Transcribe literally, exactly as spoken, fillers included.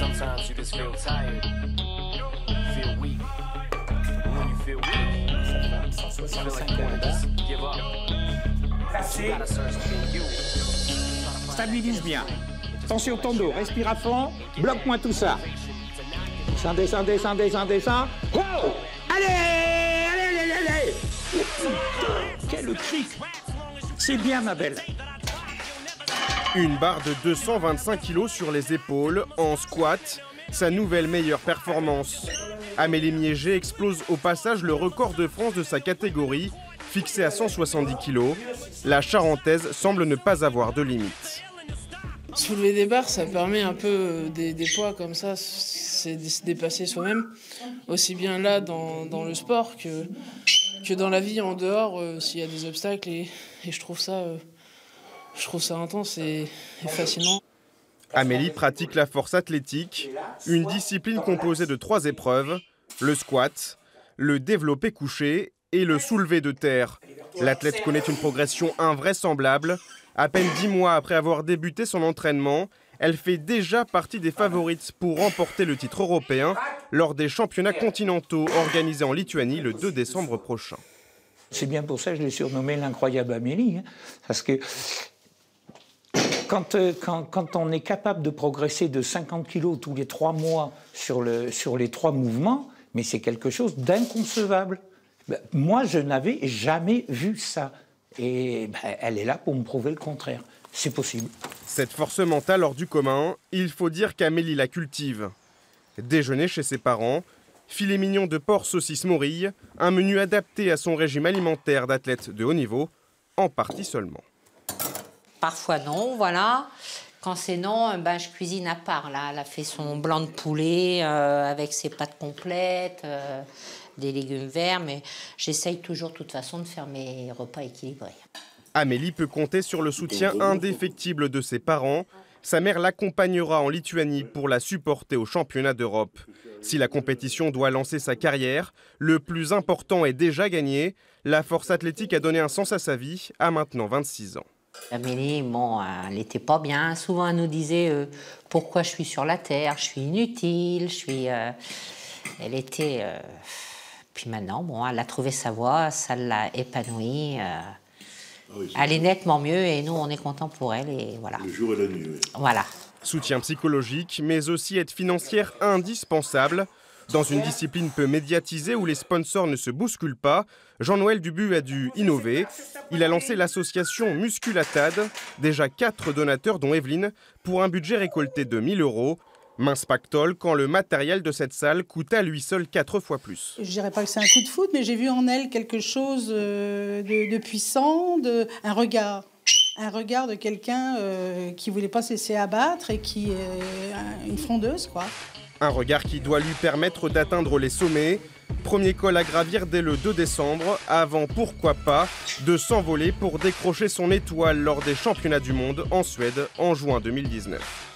Sometimes you just feel tired, feel weak. And when you feel weak, you feel like you want to just give up. You gotta search for you. Stabilise bien. Tension ton dos, respire à fond, bloque-moi tout ça. Descends, descends, descends, descends, descends. Oh! Allez, allez, allez, allez! Quel cric! C'est bien, ma belle. Une barre de deux cent vingt-cinq kilos sur les épaules, en squat, sa nouvelle meilleure performance. Amélie Mierger explose au passage le record de France de sa catégorie, fixé à cent soixante-dix kilos. La Charentaise semble ne pas avoir de limite. Soulever des barres, ça permet un peu des, des poids comme ça, c'est de se dépasser soi-même, aussi bien là dans, dans le sport que, que dans la vie en dehors, euh, s'il y a des obstacles, et, et je trouve ça... Euh, Je trouve ça intense et fascinant. Amélie pratique la force athlétique, une discipline composée de trois épreuves, le squat, le développé couché et le soulevé de terre. L'athlète connaît une progression invraisemblable. À peine dix mois après avoir débuté son entraînement, elle fait déjà partie des favorites pour remporter le titre européen lors des championnats continentaux organisés en Lituanie le deux décembre prochain. C'est bien pour ça que je l'ai surnommée l'incroyable Amélie, hein, parce que... Quand, quand, quand on est capable de progresser de cinquante kilos tous les trois mois sur, le, sur les trois mouvements, mais c'est quelque chose d'inconcevable. Ben, moi, je n'avais jamais vu ça. Et ben, elle est là pour me prouver le contraire. C'est possible. Cette force mentale hors du commun, il faut dire qu'Amélie la cultive. Déjeuner chez ses parents, filet mignon de porc saucisse morille, un menu adapté à son régime alimentaire d'athlète de haut niveau, en partie seulement. Parfois non, voilà. Quand c'est non, ben, je cuisine à part. Là, elle a fait son blanc de poulet euh, avec ses pâtes complètes, euh, des légumes verts. Mais j'essaye toujours, de toute façon, de faire mes repas équilibrés. Amélie peut compter sur le soutien indéfectible de ses parents. Sa mère l'accompagnera en Lituanie pour la supporter au championnat d'Europe. Si la compétition doit lancer sa carrière, le plus important est déjà gagné. La force athlétique a donné un sens à sa vie, à maintenant vingt-six ans. Amélie, bon, elle n'était pas bien. Souvent, elle nous disait euh, pourquoi je suis sur la terre, je suis inutile, je suis. Euh... Elle était. Euh... Puis maintenant, bon, elle a trouvé sa voie, ça l'a épanouie. Euh... Oui, elle est nettement mieux et nous, on est contents pour elle et voilà. Le jour et la nuit. Oui. Voilà. Soutien psychologique, mais aussi aide financière indispensable. Dans une discipline peu médiatisée où les sponsors ne se bousculent pas, Jean-Noël Dubu a dû innover. Il a lancé l'association Musculatad, déjà quatre donateurs dont Evelyne, pour un budget récolté de mille euros. Mince pactole quand le matériel de cette salle coûte à lui seul quatre fois plus. Je ne dirais pas que c'est un coup de foudre, mais j'ai vu en elle quelque chose de, de puissant, de, un regard. Un regard de quelqu'un euh, qui ne voulait pas se laisser abattre et qui est euh, une frondeuse, quoi. Un regard qui doit lui permettre d'atteindre les sommets. Premier col à gravir dès le deux décembre, avant, pourquoi pas, de s'envoler pour décrocher son étoile lors des championnats du monde en Suède en juin deux mille dix-neuf.